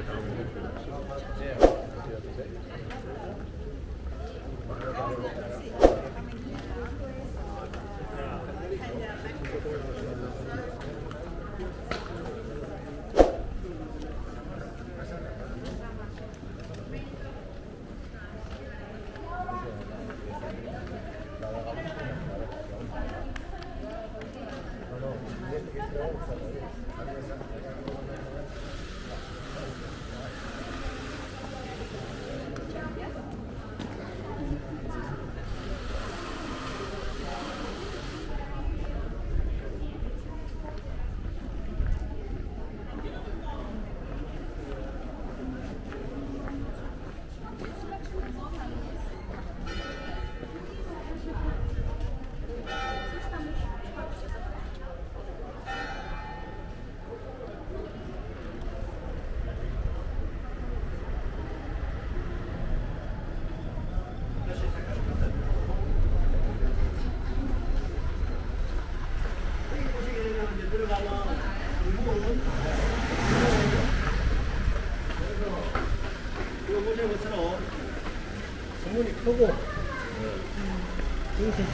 크고 이렇게 얘기가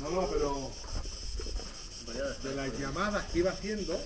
No, no, pero de las llamadas que iba haciendo.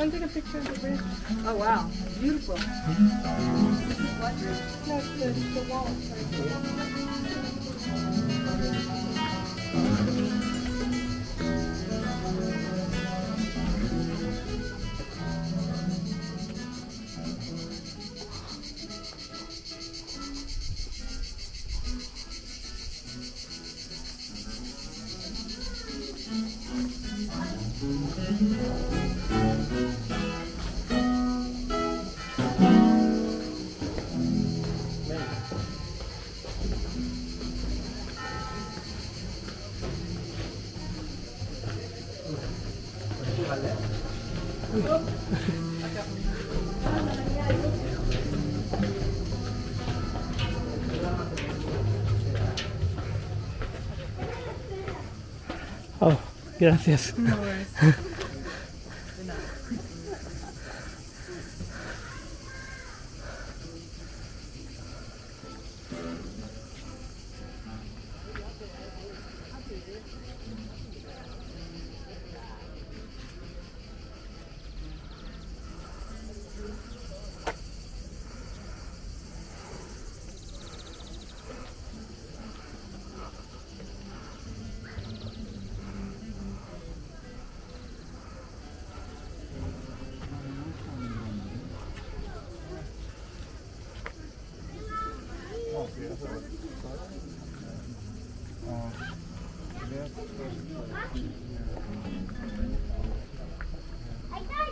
Take a picture of the bridge. Oh wow, beautiful. What bridge? No, it's the wall. Oh, gracias. No worries. I